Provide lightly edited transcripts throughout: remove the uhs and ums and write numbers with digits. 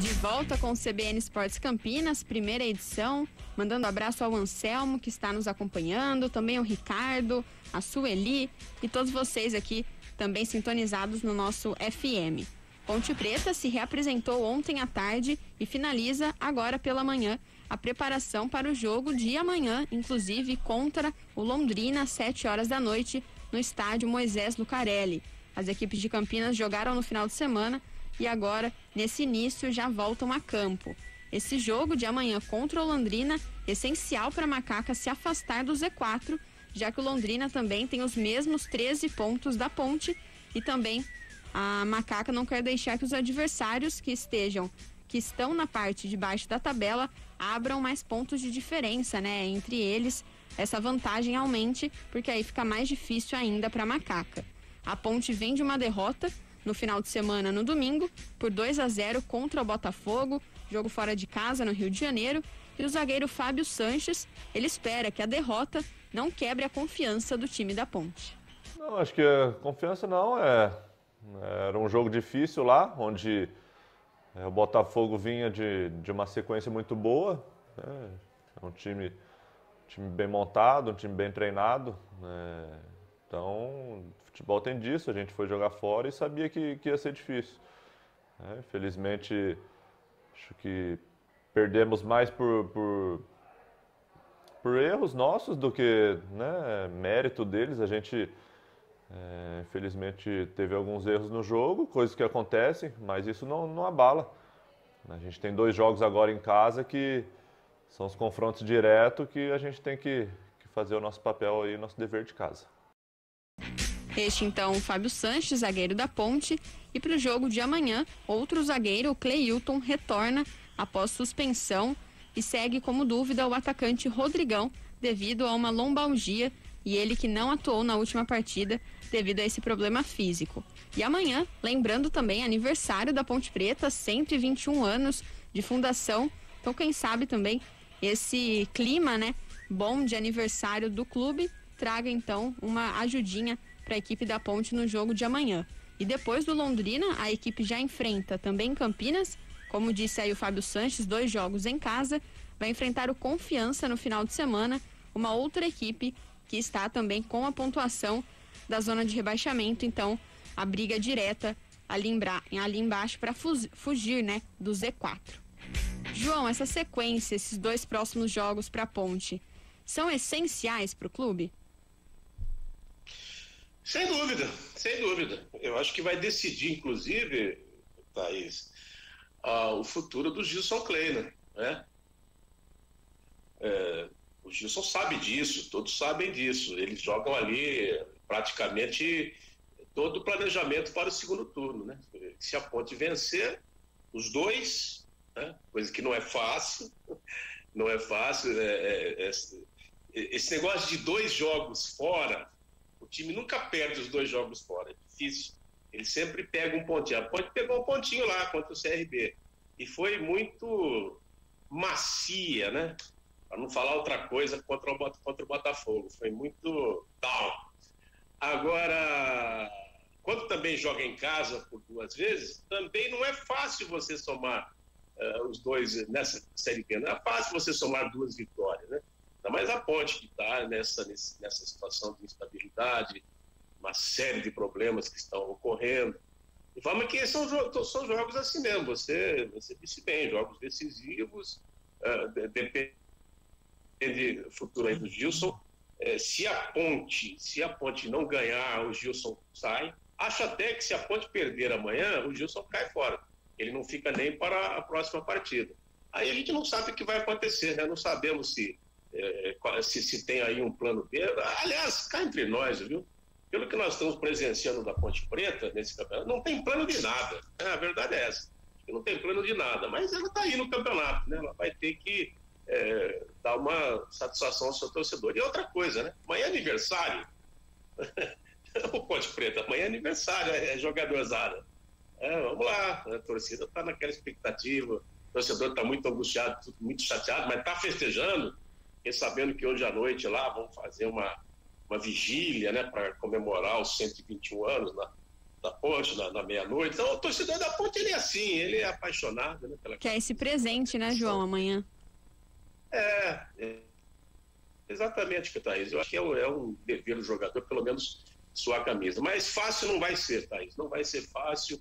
De volta com o CBN Esportes Campinas, primeira edição, mandando abraço ao Anselmo, que está nos acompanhando, também ao Ricardo, a Sueli e todos vocês aqui também sintonizados no nosso FM. Ponte Preta se reapresentou ontem à tarde e finaliza agora pela manhã a preparação para o jogo de amanhã, inclusive contra o Londrina, às 7 horas da noite, no estádio Moisés Lucarelli. As equipes de Campinas jogaram no final de semana e agora, nesse início, já voltam a campo. Esse jogo de amanhã contra o Londrina é essencial para a Macaca se afastar do Z4, já que o Londrina também tem os mesmos 13 pontos da Ponte, e também a Macaca não quer deixar que os adversários que estão na parte de baixo da tabela abram mais pontos de diferença, né, entre eles. Essa vantagem aumente, porque aí fica mais difícil ainda para a Macaca. A Ponte vem de uma derrota no final de semana, no domingo, por 2-0 contra o Botafogo, jogo fora de casa no Rio de Janeiro, e o zagueiro Fábio Sanches, ele espera que a derrota não quebre a confiança do time da Ponte. Não, acho que a confiança não é... Era um jogo difícil lá, onde o Botafogo vinha de uma sequência muito boa, né? É um time bem montado, um time bem treinado, né? Então, futebol tem disso, a gente foi jogar fora e sabia que ia ser difícil, né? Infelizmente, acho que perdemos mais por erros nossos do que, né, mérito deles. A gente, infelizmente, teve alguns erros no jogo, coisas que acontecem, mas isso não abala. A gente tem 2 jogos agora em casa que são os confrontos diretos, que a gente tem que fazer o nosso papel e o nosso dever de casa. Este então o Fábio Sanches, zagueiro da Ponte, e para o jogo de amanhã, outro zagueiro, o Cleilton, retorna após suspensão e segue como dúvida o atacante Rodrigão devido a uma lombalgia, e ele que não atuou na última partida devido a esse problema físico. E amanhã, lembrando também, aniversário da Ponte Preta, 121 anos de fundação, então quem sabe também esse clima, né, bom de aniversário do clube, traga então uma ajudinha para a equipe da Ponte no jogo de amanhã. E depois do Londrina, a equipe já enfrenta também Campinas, como disse aí o Fábio Sanches, 2 jogos em casa, vai enfrentar o Confiança no final de semana, uma outra equipe que está também com a pontuação da zona de rebaixamento, então a briga direta ali embaixo para fugir, né, do Z4. João, essa sequência, esses 2 próximos jogos para a Ponte, são essenciais para o clube? Sem dúvida, sem dúvida. Eu acho que vai decidir, inclusive, Thaís, o futuro do Gilson Kleiner, né? O Gilson sabe disso, todos sabem disso. Eles jogam ali praticamente todo o planejamento para o segundo turno, né? Se a Ponte vencer os 2, né? Coisa que não é fácil, não é fácil. Esse negócio de 2 jogos fora, o time nunca perde os 2 jogos fora, é difícil. Ele sempre pega um pontinho. A Ponte pegou um pontinho lá contra o CRB e foi muito macia, né? Para não falar outra coisa, contra o Botafogo. Foi muito down. Agora, quando também joga em casa por 2 vezes, também não é fácil você somar os 2 nessa Série B. Não é fácil você somar 2 vitórias, né? Ainda mais a Ponte, que está nessa situação de instabilidade, uma série de problemas que estão ocorrendo. De forma que são jogos assim mesmo. Você disse bem, jogos decisivos, depende do futuro aí do Gilson. Se a Ponte não ganhar, o Gilson sai. Acho até que se a Ponte perder amanhã, o Gilson cai fora. Ele não fica nem para a próxima partida. Aí a gente não sabe o que vai acontecer, né? Não sabemos se tem aí um plano B. Aliás, cá entre nós, viu? Pelo que nós estamos presenciando da Ponte Preta nesse campeonato, não tem plano de nada, né? A verdade é essa, não tem plano de nada, mas ela está aí no campeonato, né? Ela vai ter que dar uma satisfação ao seu torcedor. E outra coisa, né? Amanhã é aniversário. O Ponte Preta, amanhã é aniversário, é jogadorzada. Vamos lá, a torcida está naquela expectativa, o torcedor está muito angustiado, muito chateado, mas está festejando, e sabendo que hoje à noite lá vão fazer uma vigília, né, para comemorar os 121 anos, né, da Ponte, na meia-noite. Então, o torcedor da Ponte, ele é assim, ele é apaixonado, né, pela... Quer esse presente, né, João, amanhã? É exatamente, Thaís. Eu acho que é um dever do jogador, pelo menos, suar a camisa. Mas fácil não vai ser, Thaís. Não vai ser fácil.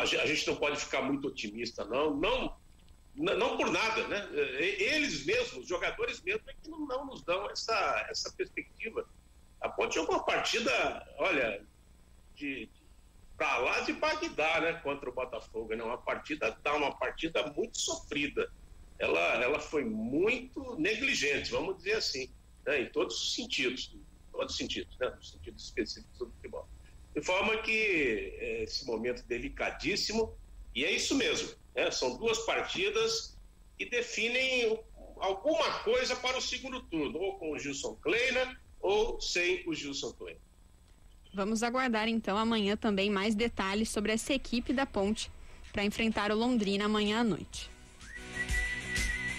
A gente não pode ficar muito otimista, não por nada, né? Eles mesmos, os jogadores mesmos, é que não nos dão essa perspectiva. A Ponte jogou uma partida, olha, pra lá de Bagdá, né, contra o Botafogo, né? Uma partida muito sofrida. Ela foi muito negligente, vamos dizer assim, né? Em todos os sentidos, né? Nos sentidos específicos do futebol. De forma que é esse momento delicadíssimo, e é isso mesmo, né? São duas partidas que definem alguma coisa para o segundo turno, ou com o Gilson Kleiner ou sem o Gilson Kleiner. Vamos aguardar então amanhã também mais detalhes sobre essa equipe da Ponte para enfrentar o Londrina amanhã à noite.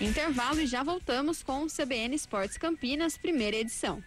Intervalo e já voltamos com o CBN Esportes Campinas, primeira edição.